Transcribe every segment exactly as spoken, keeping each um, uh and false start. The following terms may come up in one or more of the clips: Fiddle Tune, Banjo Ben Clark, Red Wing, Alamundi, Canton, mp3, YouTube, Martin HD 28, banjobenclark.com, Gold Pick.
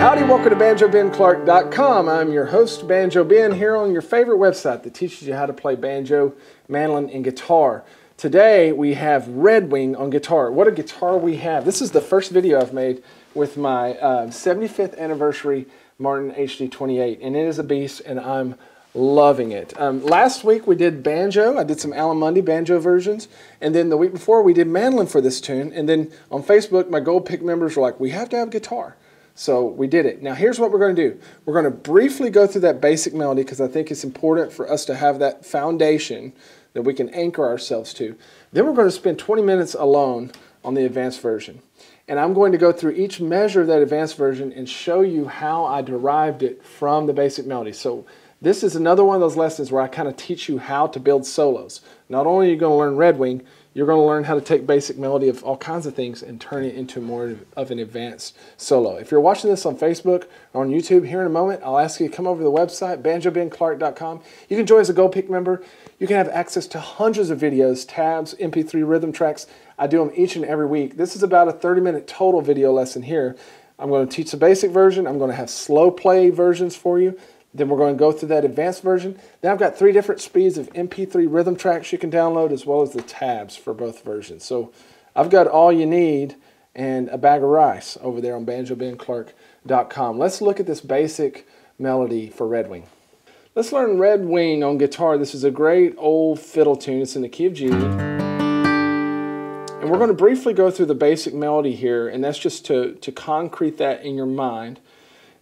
Howdy, welcome to banjo ben clark dot com. I'm your host, Banjo Ben, here on your favorite website that teaches you how to play banjo, mandolin, and guitar. Today we have Red Wing on guitar. What a guitar we have. This is the first video I've made with my uh, seventy-fifth anniversary Martin H D twenty-eight, and it is a beast, and I'm loving it. Um, last week we did banjo. I did some Alamundi banjo versions, and then the week before we did mandolin for this tune, and then on Facebook my Gold Pick members were like, we have to have guitar. So we did it. Now here's what we're going to do. We're going to briefly go through that basic melody because I think it's important for us to have that foundation that we can anchor ourselves to. Then we're going to spend twenty minutes alone on the advanced version. And I'm going to go through each measure of that advanced version and show you how I derived it from the basic melody. So this is another one of those lessons where I kind of teach you how to build solos. Not only are you going to learn Red Wing, you're going to learn how to take basic melody of all kinds of things and turn it into more of an advanced solo. If you're watching this on Facebook or on YouTube, here in a moment, I'll ask you to come over to the website, banjo ben clark dot com. You can join as a Gold Pick member. You can have access to hundreds of videos, tabs, M P three rhythm tracks. I do them each and every week. This is about a thirty minute total video lesson here. I'm going to teach the basic version. I'm going to have slow play versions for you. Then we're going to go through that advanced version. Then I've got three different speeds of M P three rhythm tracks you can download, as well as the tabs for both versions. So I've got all you need and a bag of rice over there on banjo ben clark dot com. Let's look at this basic melody for Red Wing. Let's learn Red Wing on guitar. This is a great old fiddle tune. It's in the key of G. And we're going to briefly go through the basic melody here, and that's just to, to concrete that in your mind.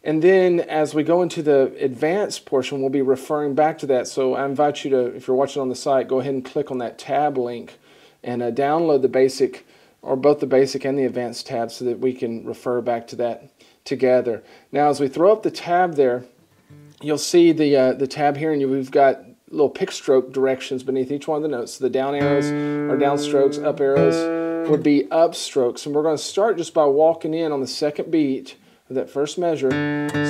And then as we go into the advanced portion, we'll be referring back to that. So I invite you to, if you're watching on the site, go ahead and click on that tab link and uh, download the basic, or both the basic and the advanced tab, so that we can refer back to that together. Now as we throw up the tab there, you'll see the, uh, the tab here, and we've got little pick stroke directions beneath each one of the notes. So the down arrows are down strokes, up arrows would be up strokes. And we're going to start just by walking in on the second beat, that first measure,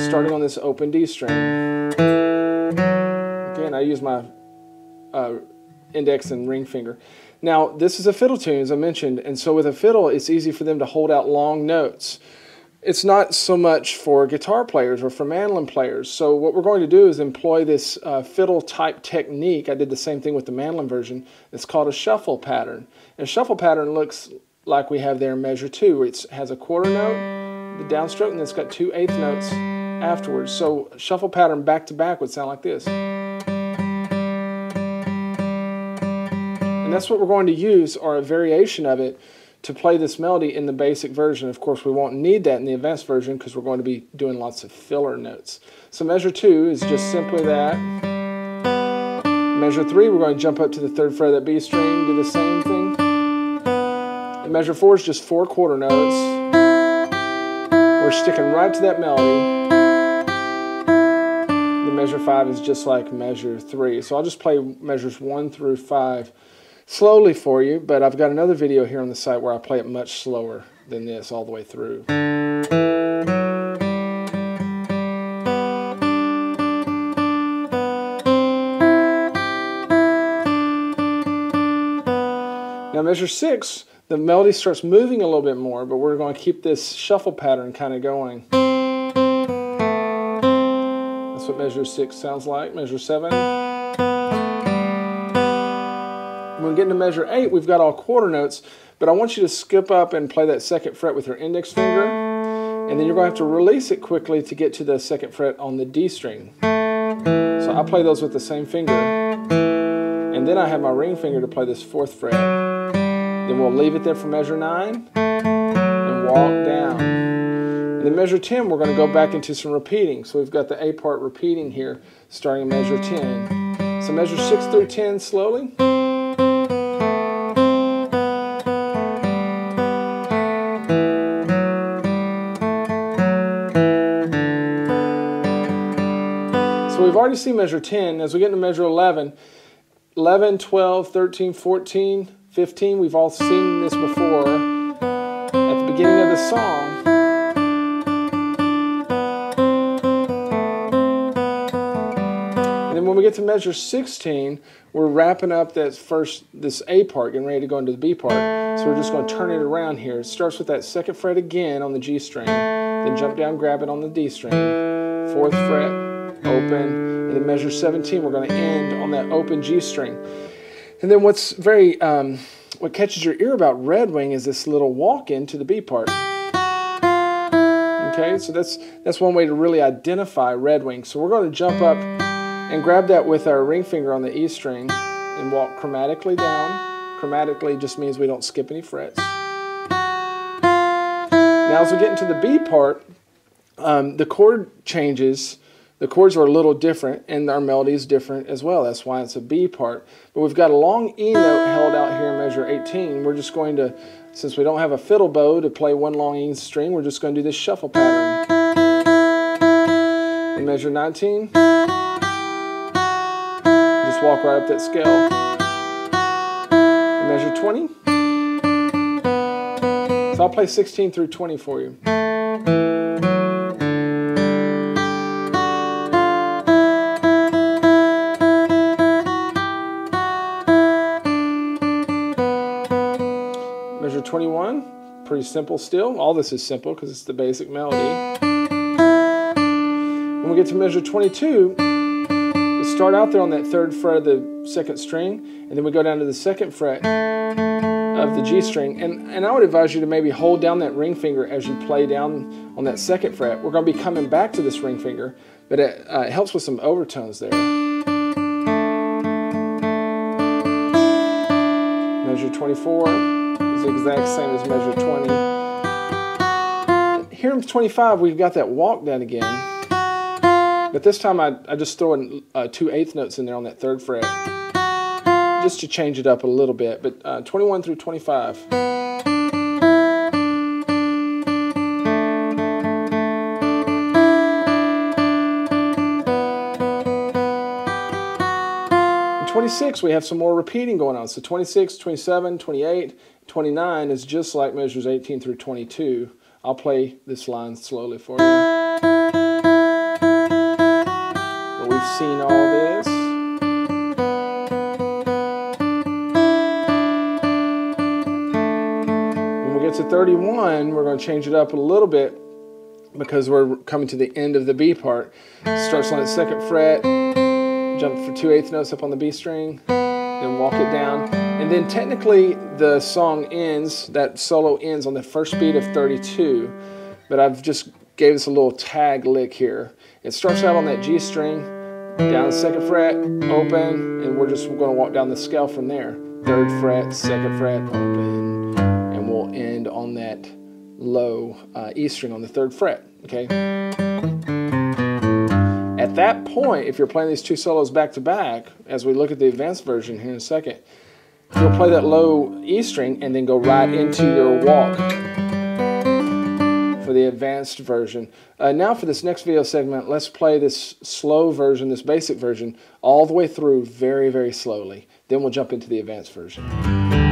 starting on this open D string. Again, I use my uh, index and ring finger. Now, this is a fiddle tune, as I mentioned, and so with a fiddle, it's easy for them to hold out long notes. It's not so much for guitar players or for mandolin players, so what we're going to do is employ this uh, fiddle-type technique. I did the same thing with the mandolin version. It's called a shuffle pattern. And a shuffle pattern looks like we have there in measure two, where it has a quarter note, the downstroke, and then it's got two eighth notes afterwards. So shuffle pattern back to back would sound like this. And that's what we're going to use, or a variation of it, to play this melody in the basic version. Of course, we won't need that in the advanced version because we're going to be doing lots of filler notes. So measure two is just simply that. Measure three, we're going to jump up to the third fret of that B string, do the same thing. And measure four is just four quarter notes. We're sticking right to that melody. The measure five is just like measure three. So I'll just play measures one through five slowly for you, but I've got another video here on the site where I play it much slower than this all the way through. Now measure six, the melody starts moving a little bit more, but we're going to keep this shuffle pattern kind of going. That's what measure six sounds like. Measure seven. When we get into measure eight, we've got all quarter notes, but I want you to skip up and play that second fret with your index finger, and then you're going to have to release it quickly to get to the second fret on the D string. So I play those with the same finger, and then I have my ring finger to play this fourth fret. Then we'll leave it there for measure nine and walk down. And then measure ten, we're going to go back into some repeating. So we've got the A part repeating here, starting in measure ten. So measure six through ten slowly. So we've already seen measure ten. As we get into measure eleven, eleven, twelve, thirteen, fourteen, fifteen, we've all seen this before at the beginning of the song. And then when we get to measure sixteen, we're wrapping up that first, this A part, getting ready to go into the B part. So we're just going to turn it around here. It starts with that second fret again on the G string, then jump down, grab it on the D string, fourth fret, open, and in measure seventeen we're going to end on that open G string. And then what's very, um, what catches your ear about Red Wing is this little walk into the B part. Okay, so that's that's one way to really identify Red Wing. So we're going to jump up and grab that with our ring finger on the E string and walk chromatically down. Chromatically just means we don't skip any frets. Now as we get into the B part, um, the chord changes. The chords are a little different, and our melody is different as well. That's why it's a B part. But we've got a long E note held out here in measure eighteen. We're just going to, since we don't have a fiddle bow to play one long E string, we're just going to do this shuffle pattern. In measure nineteen, just walk right up that scale. In measure twenty, so I'll play sixteen through twenty for you. twenty-one, pretty simple still. All this is simple because it's the basic melody. When we get to measure twenty-two, we start out there on that third fret of the second string, and then we go down to the second fret of the G string. And, and I would advise you to maybe hold down that ring finger as you play down on that second fret. We're going to be coming back to this ring finger, but it, uh, it helps with some overtones there. Measure twenty-four. The exact same as measure twenty. Here in twenty-five, we've got that walk down again, but this time I, I just throw in uh, two eighth notes in there on that third fret, just to change it up a little bit. But uh, twenty-one through twenty-five. In twenty-six, we have some more repeating going on. So twenty-six, twenty-seven, twenty-eight. twenty-nine is just like measures eighteen through twenty-two. I'll play this line slowly for you. But we've seen all this. When we get to thirty-one, we're going to change it up a little bit because we're coming to the end of the B part. It starts on its second fret, jump for two eighth notes up on the B string, then walk it down. And then technically the song ends, that solo ends on the first beat of thirty-two, but I've just gave us a little tag lick here. It starts out on that G string, down the second fret, open, and we're just going to walk down the scale from there. Third fret, second fret, open, and we'll end on that low uh, E string on the third fret, okay? At that point, if you're playing these two solos back to back, as we look at the advanced version here in a second, you'll play that low E string and then go right into your walk for the advanced version. Uh, now for this next video segment, let's play this slow version, this basic version, all the way through very, very slowly. Then we'll jump into the advanced version.